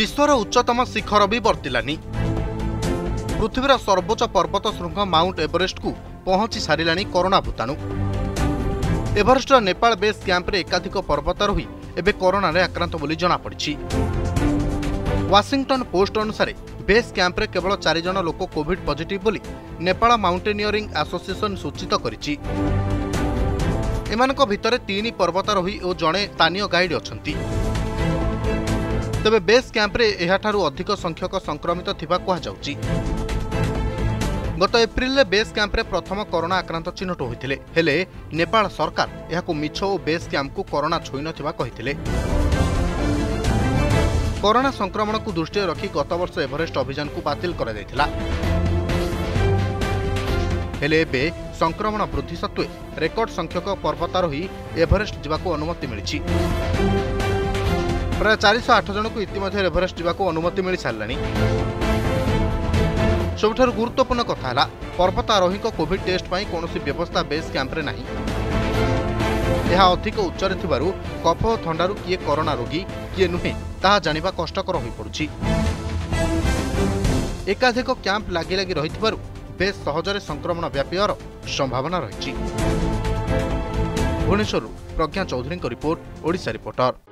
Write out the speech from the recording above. विश्वर उच्चतम शिखर भी बर्तिलानी। पृथ्वीर सर्वोच्च पर्वत श्रृंग माउंट एवरेस्ट को पहुंची सारे कोरोना भूताणु। एवरेस्ट नेपाल बेस कैंप एकाधिक पर्वत रही एवं कोरोना आक्रांत बोली जनापड़ी। वाशिंगटन पोस्ट अनुसार बेस कैंप केवल 4 जन लोक कोविड पॉजिटिव बोली नेपाल माउंटेनियरिंग एसोसिएशन सूचित करिछि। एमानक भितरे 3 पर्वतारोही और जड़े स्थानीय गाइड अछंती। तबे बेस कैंप रे एहाठारु अधिक संख्यक संक्रमित थिबा कहा जाउछि। गत एप्रिल रे बेस कैंप रे प्रथम कोरोना आक्रांत चिन्हट होइथिले, हेले नेपाल सरकार एहाकु मिछ ओ बेस कैंप को कोरोना छुई नथिबा कहिथिले। कोरोना संक्रमण को दृष्टि रखी गत वर्ष एवरेस्ट अभियान को बातिल करा जायथिला, हेले बे संक्रमण वृद्धि सत्वे रेकर्ड संख्यक पर्वतारोही एवरेस्ट जावाक अनुमति मिली। प्राय 408 जन को इतिमध्ये एवरेस्ट जावाक अनुमति मिली साराणी। सबुठार गुरुत्वपूर्ण कथा है पर्वतारोही कोविड टेस्ट पर कौन व्यवस्था बेस कैंप्रे ना। यह अधिक उच्चरे थिबारु कफ और थंडारु किए कोरोना रोगी किए नुहे ताहा जानिबा कष्टकर होई पड़ुछि। एकाधिक कैंप लगी लगी रही थिबारु बेस सहजरे संक्रमण व्यापियार संभावना रही। Bhubaneswar Pragya Choudhary report, Odisha reporter.